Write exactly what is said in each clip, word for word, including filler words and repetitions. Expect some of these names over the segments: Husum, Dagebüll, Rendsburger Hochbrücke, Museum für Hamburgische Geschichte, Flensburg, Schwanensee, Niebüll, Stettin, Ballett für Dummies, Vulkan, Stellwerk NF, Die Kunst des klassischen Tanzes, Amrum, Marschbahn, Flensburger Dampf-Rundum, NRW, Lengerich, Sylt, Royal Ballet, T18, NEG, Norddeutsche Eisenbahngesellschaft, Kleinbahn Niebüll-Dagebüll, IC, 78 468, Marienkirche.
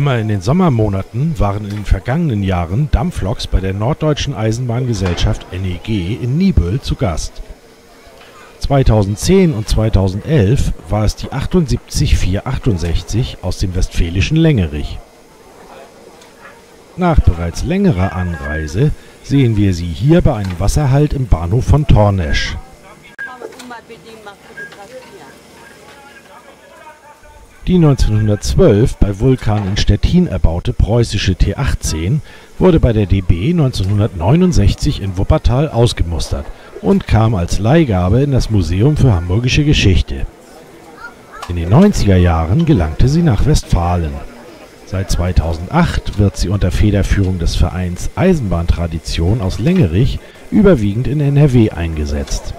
immer in den Sommermonaten waren in den vergangenen Jahren Dampfloks bei der Norddeutschen Eisenbahngesellschaft N E G in Niebüll zu Gast. zweitausendzehn und zweitausendelf war es die achtundsiebzig vierhundertachtundsechzig aus dem westfälischen Lengerich. Nach bereits längerer Anreise sehen wir sie hier bei einem Wasserhalt im Bahnhof von Tornesch. Die neunzehnhundertzwölf bei Vulkan in Stettin erbaute preußische T achtzehn wurde bei der D B neunzehnhundertneunundsechzig in Wuppertal ausgemustert und kam als Leihgabe in das Museum für Hamburgische Geschichte. In den neunziger Jahren gelangte sie nach Westfalen. Seit zweitausendacht wird sie unter Federführung des Vereins Eisenbahntradition aus Lengerich überwiegend in N R W eingesetzt.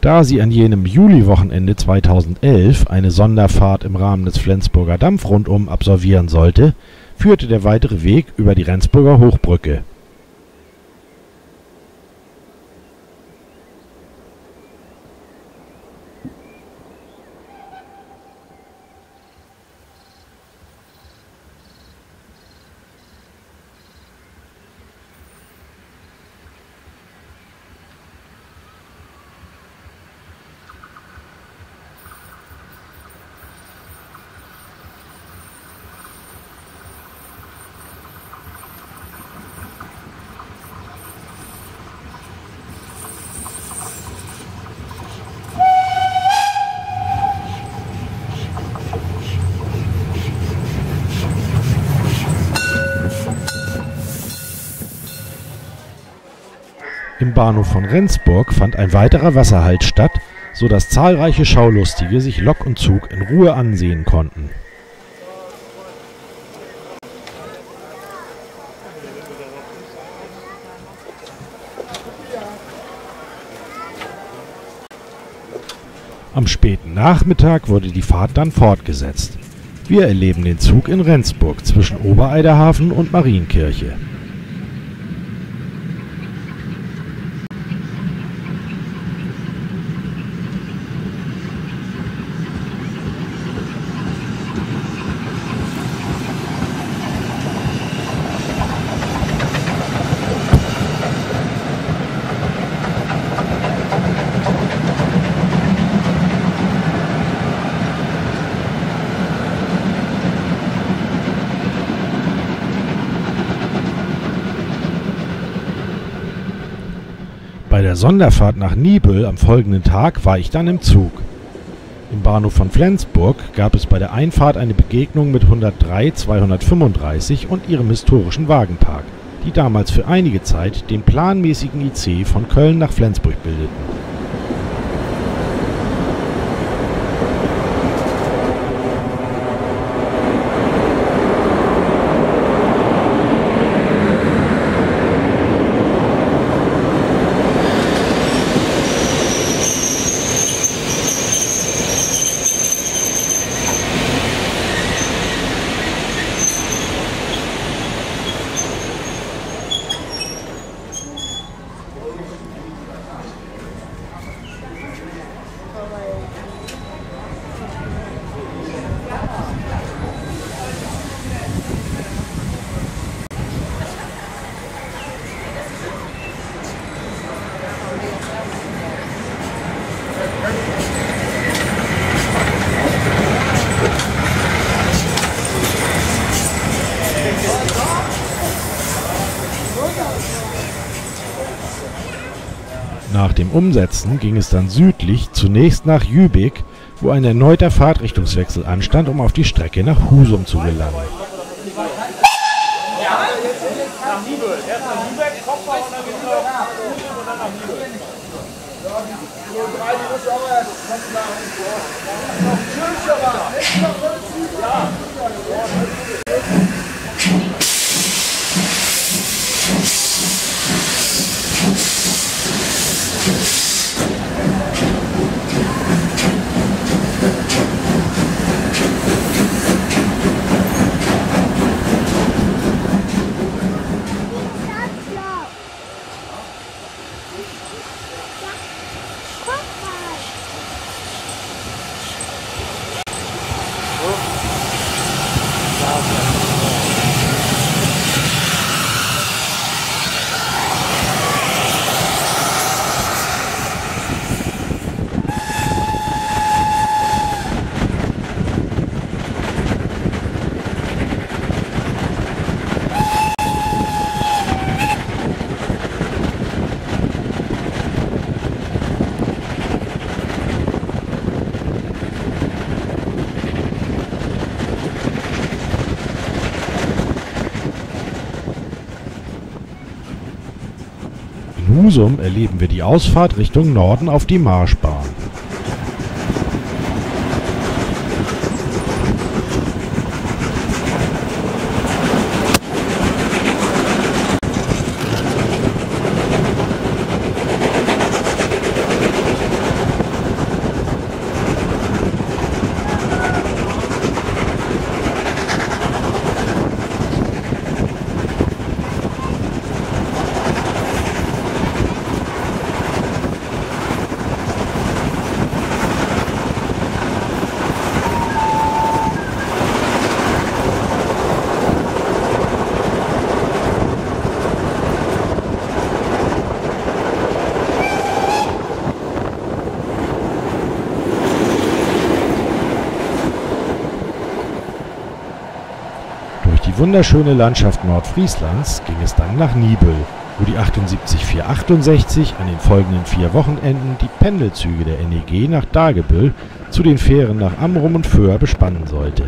Da sie an jenem Juliwochenende zweitausendelf eine Sonderfahrt im Rahmen des Flensburger Dampf-Rundum absolvieren sollte, führte der weitere Weg über die Rendsburger Hochbrücke. Im Bahnhof von Rendsburg fand ein weiterer Wasserhalt statt, sodass zahlreiche Schaulustige sich Lok und Zug in Ruhe ansehen konnten. Am späten Nachmittag wurde die Fahrt dann fortgesetzt. Wir erleben den Zug in Rendsburg zwischen Obereiderhafen und Marienkirche. Bei der Sonderfahrt nach Niebüll am folgenden Tag war ich dann im Zug. Im Bahnhof von Flensburg gab es bei der Einfahrt eine Begegnung mit hundertdrei zweihundertfünfunddreißig und ihrem historischen Wagenpark, die damals für einige Zeit den planmäßigen I C von Köln nach Flensburg bildeten. Nach dem Umsetzen ging es dann südlich zunächst nach Jübeck, wo ein erneuter Fahrtrichtungswechsel anstand, um auf die Strecke nach Husum zu gelangen. In Husum erleben wir die Ausfahrt Richtung Norden auf die Marschbahn. Wunderschöne Landschaft Nordfrieslands ging es dann nach Niebüll, wo die achtundsiebzig vier achtundsechzig an den folgenden vier Wochenenden die Pendelzüge der N E G nach Dagebüll zu den Fähren nach Amrum und Föhr bespannen sollte.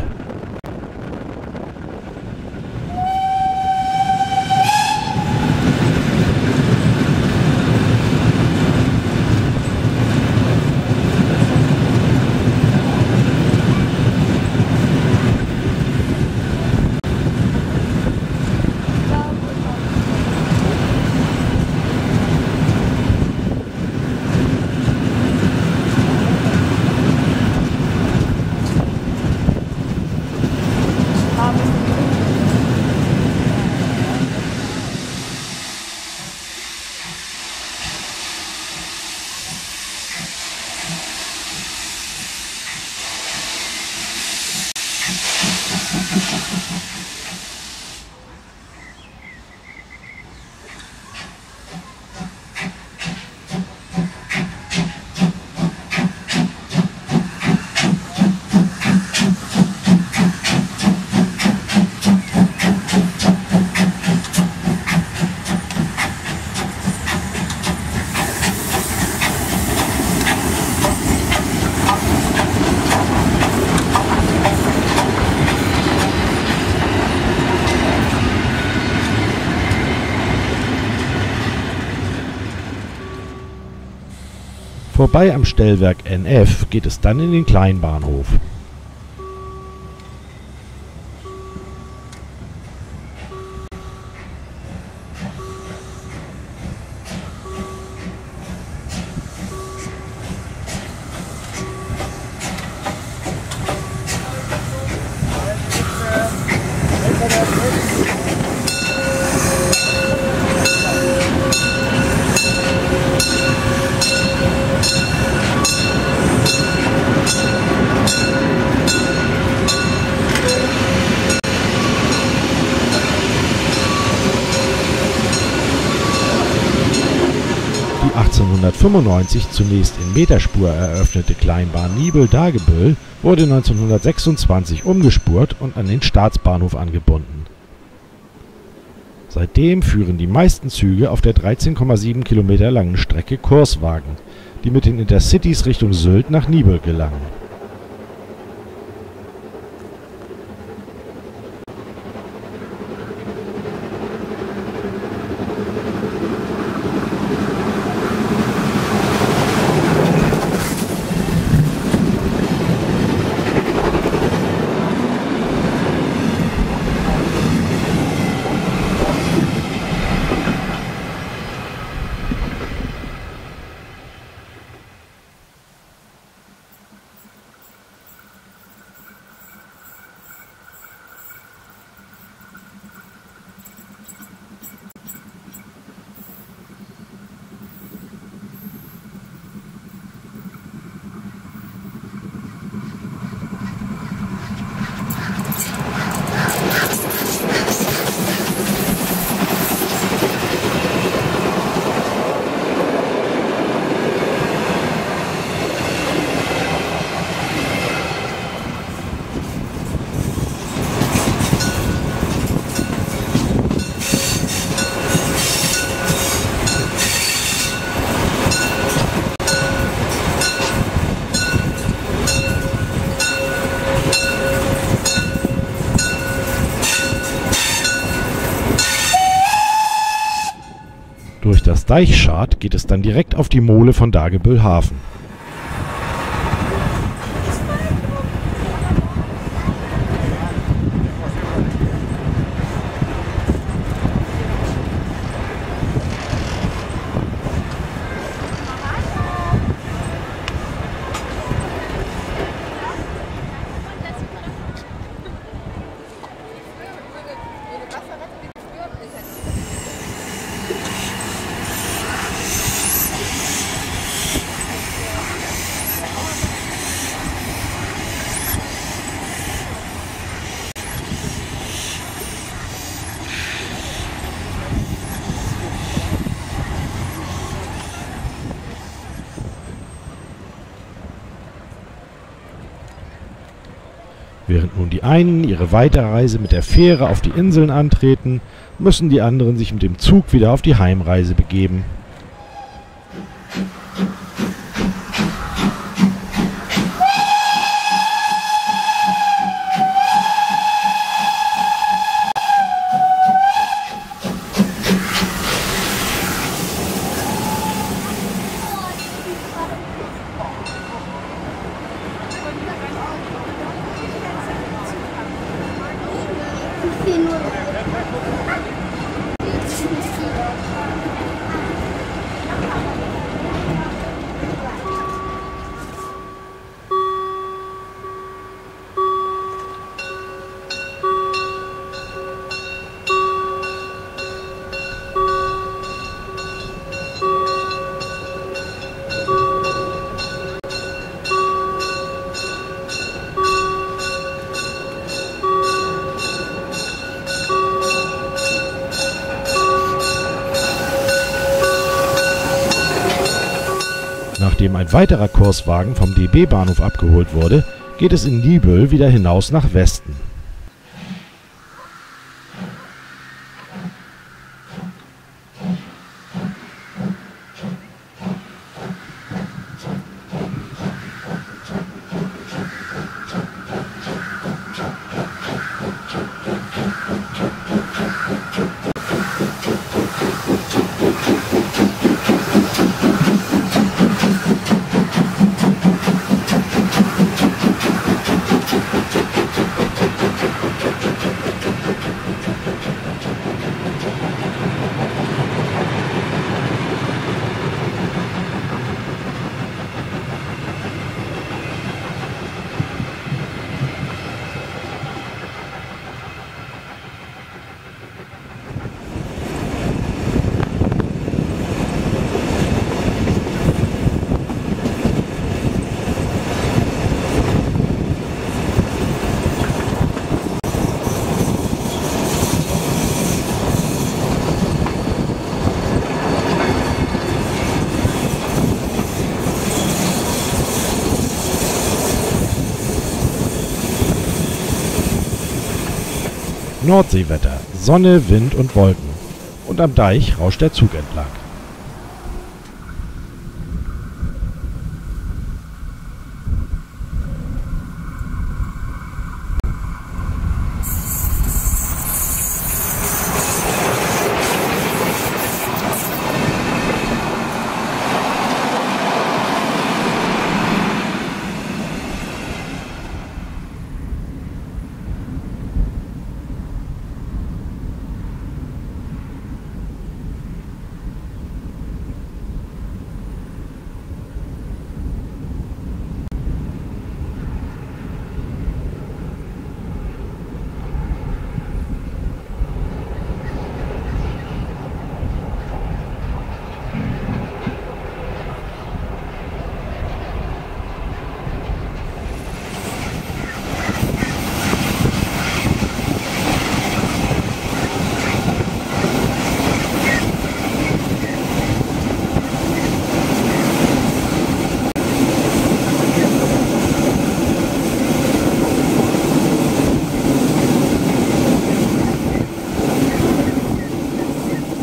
Vorbei am Stellwerk N F geht es dann in den Kleinbahnhof. achtzehnhundertfünfundneunzig zunächst in Meterspur eröffnete Kleinbahn Niebüll-Dagebüll wurde neunzehnhundertsechsundzwanzig umgespurt und an den Staatsbahnhof angebunden. Seitdem führen die meisten Züge auf der dreizehn Komma sieben Kilometer langen Strecke Kurswagen, die mit den Intercities Richtung Sylt nach Niebüll gelangen. Durch das Deichschart geht es dann direkt auf die Mole von Dagebüll Hafen. Während nun die einen ihre Weiterreise mit der Fähre auf die Inseln antreten, müssen die anderen sich mit dem Zug wieder auf die Heimreise begeben. Nachdem ein weiterer Kurswagen vom D B-Bahnhof abgeholt wurde, geht es in Niebüll wieder hinaus nach Westen. Nordseewetter, Sonne, Wind und Wolken. und am Deich rauscht der Zug entlang.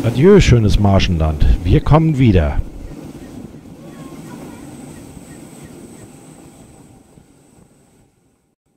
Adieu, schönes Marschenland. Wir kommen wieder.